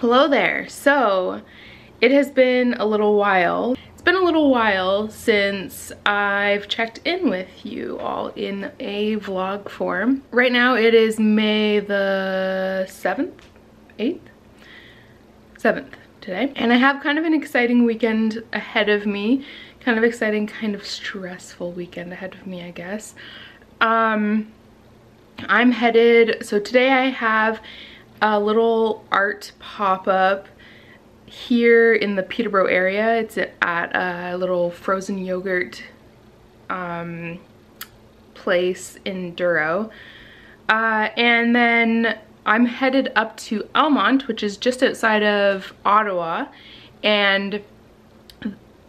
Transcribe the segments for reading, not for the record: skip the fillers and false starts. Hello there. So it has been a little while. It's been a little while since I've checked in with you all in a vlog form. Right now it is May the 7th, 8th, 7th today. And I have kind of an exciting weekend ahead of me. Kind of exciting, kind of stressful weekend ahead of me, I guess. I'm headed, so today I have a little art pop-up here in the Peterborough area. It's at a little frozen yogurt place in Duro. And then I'm headed up to Elmont, which is just outside of Ottawa. And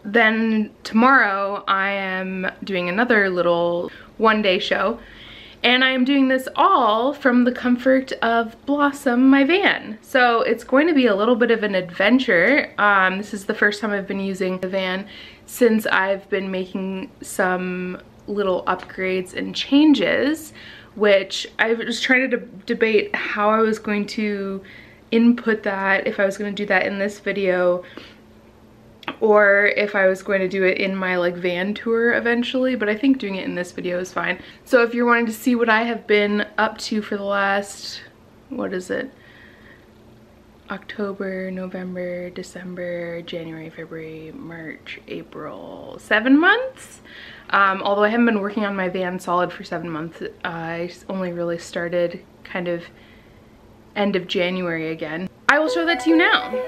then tomorrow I am doing another little one-day show. And I am doing this all from the comfort of Blossom, my van. So it's going to be a little bit of an adventure. This is the first time I've been using the van since I've been making some little upgrades and changes, which I was trying to debate how I was going to input that, if I was going to do that in this video, or if I was going to do it in my like van tour eventually, but I think doing it in this video is fine. So if you're wanting to see what I have been up to for the last, what is it? October, November, December, January, February, March, April, 7 months. Although I haven't been working on my van solid for 7 months, I only really started kind of end of January again. I will show that to you now.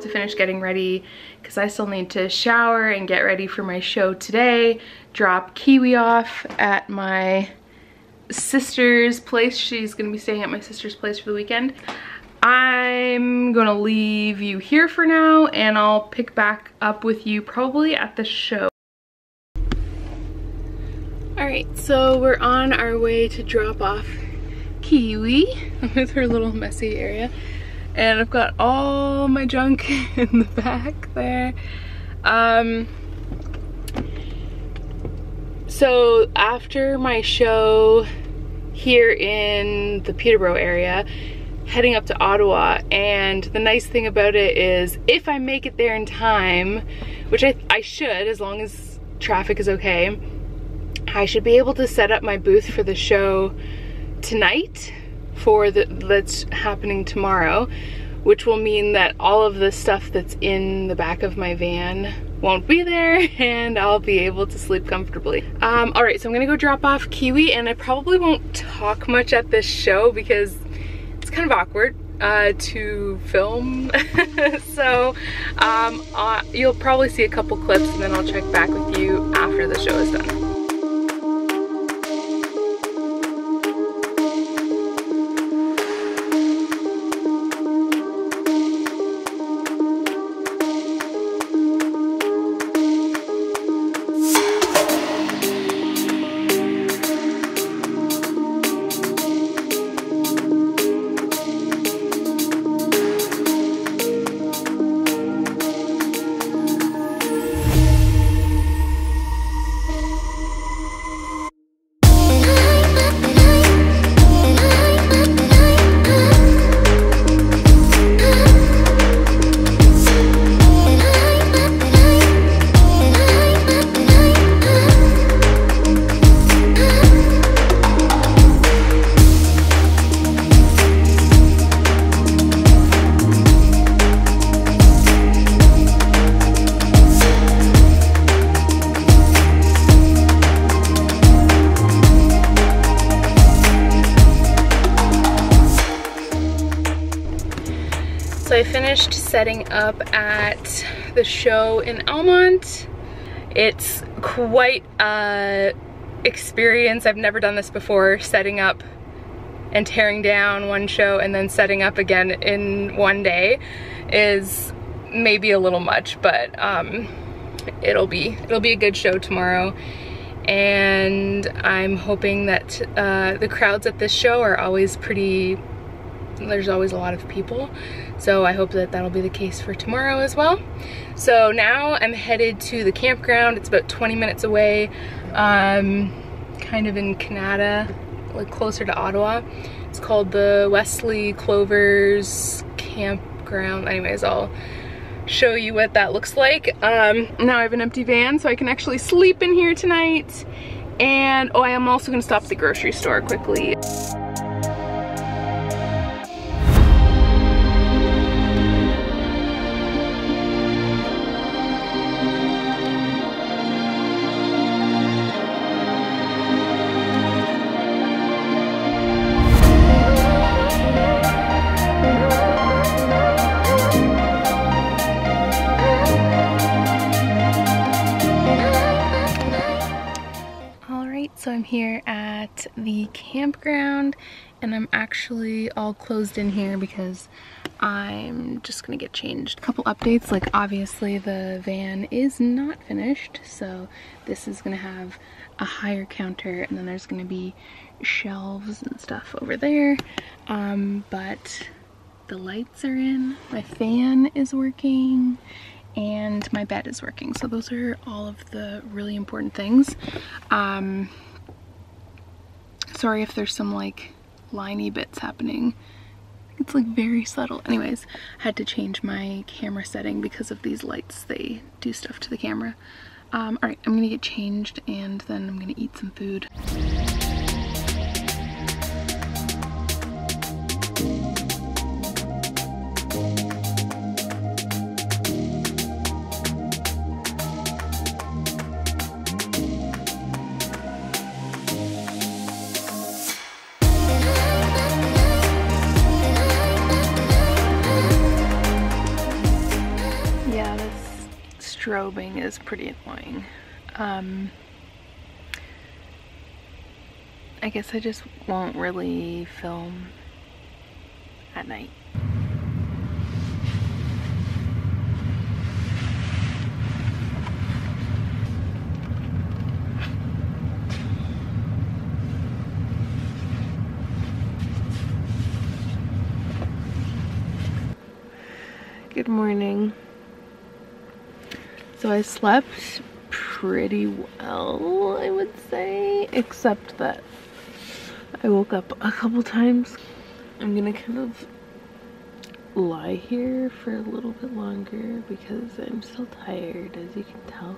To finish getting ready because I still need to shower and get ready for my show today, drop Kiwi off at my sister's place. She's gonna be staying at my sister's place for the weekend. I'm gonna leave you here for now and I'll pick back up with you probably at the show. Alright, so we're on our way to drop off Kiwi with her little messy area. And I've got all my junk in the back there. So after my show here in the Peterborough area, heading up to Ottawa, and the nice thing about it is if I make it there in time, which I should, as long as traffic is okay, I should be able to set up my booth for the show tonight. That's happening tomorrow, which will mean that all of the stuff that's in the back of my van won't be there and I'll be able to sleep comfortably. All right, so I'm gonna go drop off Kiwi and I probably won't talk much at this show because it's kind of awkward. to film. So you'll probably see a couple clips and then I'll check back with you after the show is done. So I finished setting up at the show in Elmont. It's quite an experience. I've never done this before, setting up and tearing down one show and then setting up again in one day is maybe a little much, but it'll be a good show tomorrow. And I'm hoping that the crowds at this show are always pretty. There's always a lot of people, so I hope that that'll be the case for tomorrow as well. So now I'm headed to the campground. It's about 20 minutes away, kind of in Kanata, like closer to Ottawa. It's called the Wesley Clovers Campground. Anyways, I'll show you what that looks like. Now I have an empty van, so I can actually sleep in here tonight. And oh, I am also gonna stop at the grocery store quickly. So I'm here at the campground and I'm actually all closed in here because I'm just gonna get changed. A couple updates, like obviously the van is not finished, so this is gonna have a higher counter and then there's gonna be shelves and stuff over there, but the lights are in, my fan is working, and my bed is working. So those are all of the really important things. Sorry if there's some like liney bits happening. It's like very subtle. Anyways, I had to change my camera setting because of these lights. They do stuff to the camera. All right, I'm gonna get changed and then I'm gonna eat some food. Strobing is pretty annoying. I guess I just won't really film at night. Good morning. So I slept pretty well, I would say, except that I woke up a couple times. I'm gonna kind of lie here for a little bit longer because I'm still tired, as you can tell.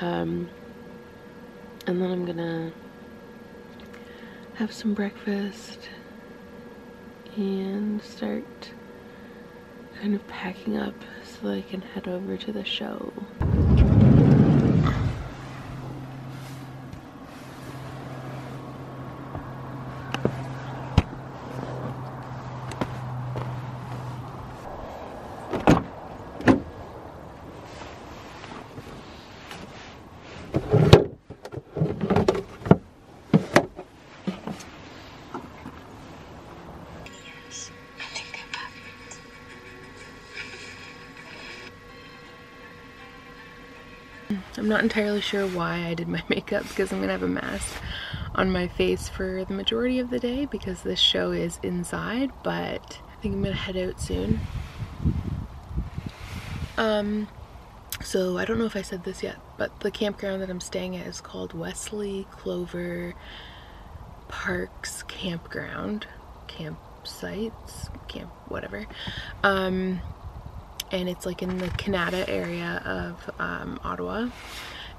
And then I'm gonna have some breakfast and start kind of packing up so that I can head over to the show. I'm not entirely sure why I did my makeup because I'm gonna have a mask on my face for the majority of the day because this show is inside, but I think I'm gonna head out soon. So I don't know if I said this yet, but the campground that I'm staying at is called Wesley Clover Parks Campground, campsites, camp whatever, and it's like in the Kanata area of Ottawa,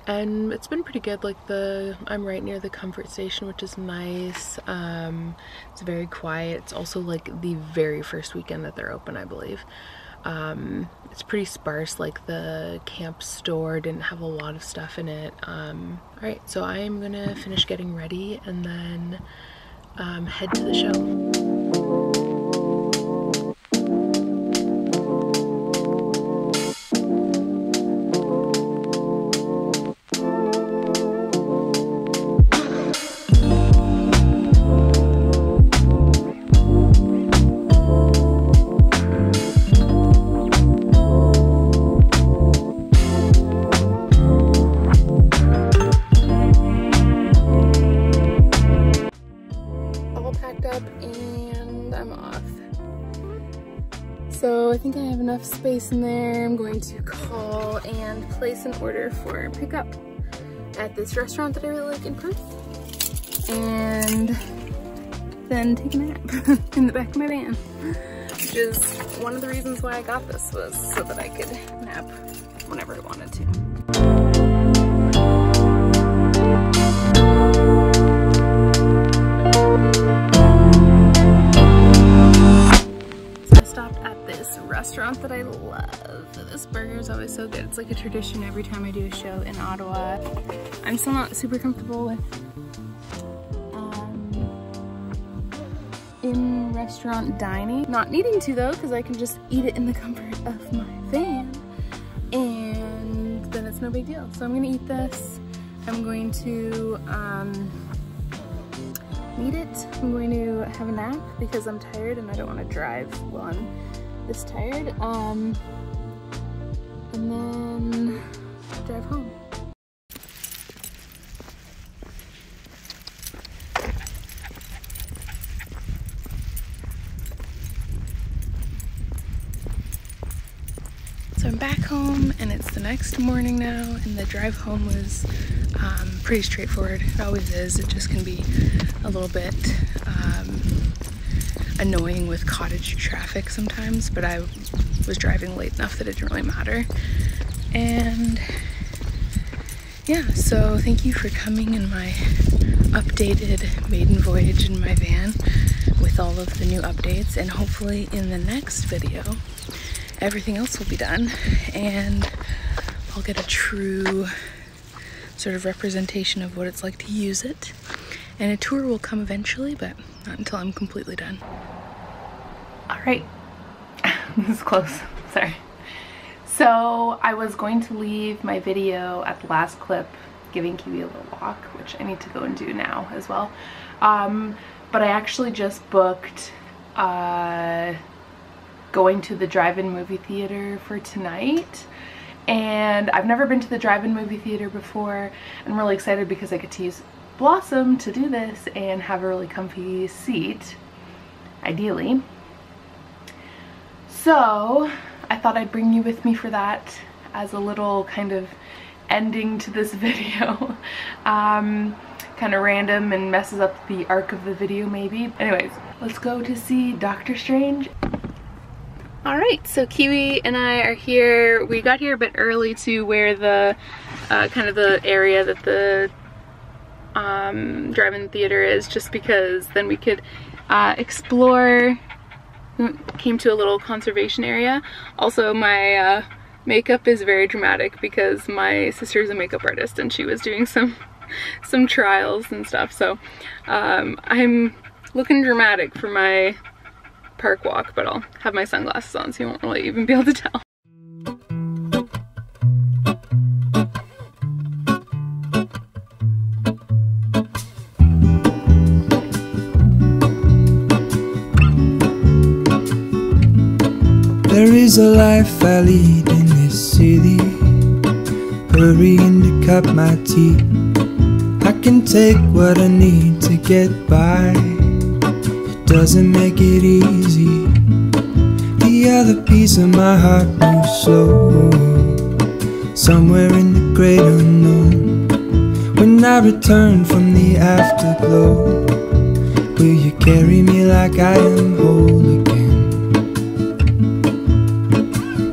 and it's been pretty good. Like I'm right near the comfort station, which is nice. It's very quiet. It's also like the very first weekend that they're open, I believe. It's pretty sparse, like the camp store didn't have a lot of stuff in it. Alright, so I'm gonna finish getting ready and then head to the show. Space in there. I'm going to call and place an order for pickup at this restaurant that I really like in Perth, and then take a nap in the back of my van, which is one of the reasons why I got this, was so that I could nap whenever I wanted to. Restaurant that I love. This burger is always so good. It's like a tradition every time I do a show in Ottawa. I'm still not super comfortable with in-restaurant dining. Not needing to though, because I can just eat it in the comfort of my van and then it's no big deal. So I'm gonna eat this. I'm going to eat it. I'm going to have a nap because I'm tired and I don't want to drive while I'm this tired, and then drive home. So I'm back home and it's the next morning now, and the drive home was pretty straightforward. It always is. It just can be a little bit annoying with cottage traffic sometimes, but I was driving late enough that it didn't really matter. And yeah, so thank you for coming in my updated maiden voyage in my van with all of the new updates, and hopefully in the next video everything else will be done and I'll get a true sort of representation of what it's like to use it, and a tour will come eventually, but not until I'm completely done. All right, this is close, sorry. So I was going to leave my video at the last clip giving Kiwi a little walk, which I need to go and do now as well. But I actually just booked going to the drive-in movie theater for tonight. And I've never been to the drive-in movie theater before. I'm really excited because I get to use Blossom to do this and have a really comfy seat, ideally. So I thought I'd bring you with me for that as a little kind of ending to this video. Kind of random and messes up the arc of the video maybe. Anyways, let's go to see Dr. Strange. Alright, so Kiwi and I are here. We got here a bit early to where the kind of the area that the drive-in theater is, just because then we could explore. Came to a little conservation area. Also, my makeup is very dramatic because my sister is a makeup artist and she was doing some trials and stuff, so I'm looking dramatic for my park walk, but I'll have my sunglasses on so you won't really even be able to tell. There is a life I lead in this city, hurrying to drink up my tea. I can take what I need to get by. It doesn't make it easy. The other piece of my heart moves slow, somewhere in the great unknown. When I return from the afterglow, will you carry me like I am whole again?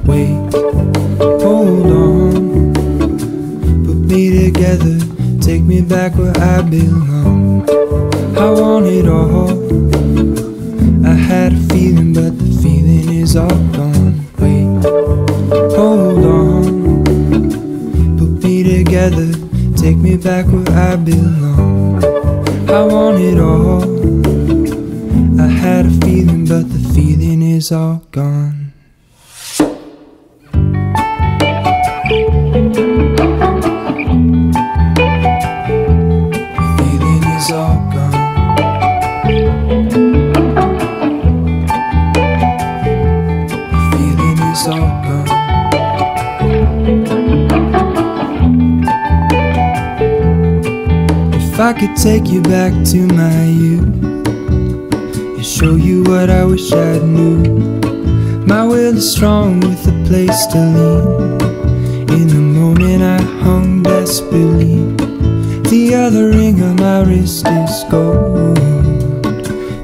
Wait, hold on, put me together, take me back where I belong. I want it all, I had a feeling but the feeling is all gone. Wait, hold on, put me together, take me back where I belong. I want it all, I had a feeling but the feeling is all gone. If I could take you back to my youth and show you what I wish I knew. My will is strong with a place to lean. In the moment I hung desperately. The other ring of my wrist is gold,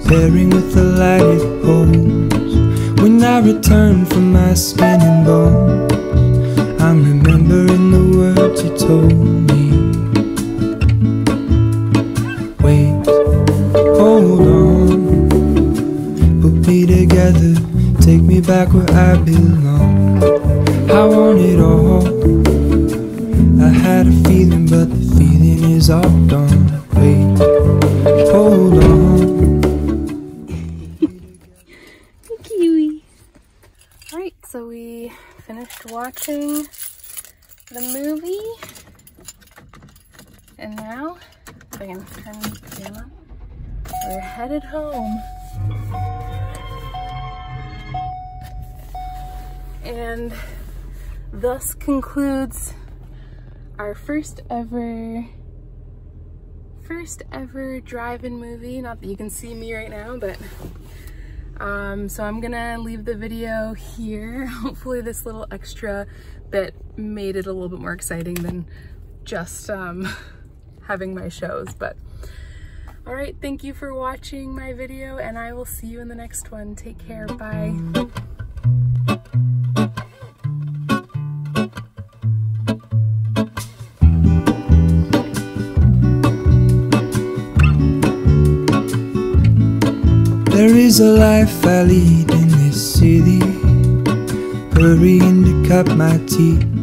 pairing with the light it holds. When I return from my skin and bones, I'm remembering the words you told me. Wait, hold on, put me together, take me back where I belong. I want it all, I had a feeling but the feeling is all gone. Wait, hold on. Kiwi. Alright, so we finished watching the movie and now I'm Kanata. We're headed home. And thus concludes our first ever drive-in movie. Not that you can see me right now, but so I'm gonna leave the video here. Hopefully this little extra bit made it a little bit more exciting than just having my shows. But all right, thank you for watching my video and I will see you in the next one. Take care, bye. There is a life I lead in this city, hurrying to cup my tea.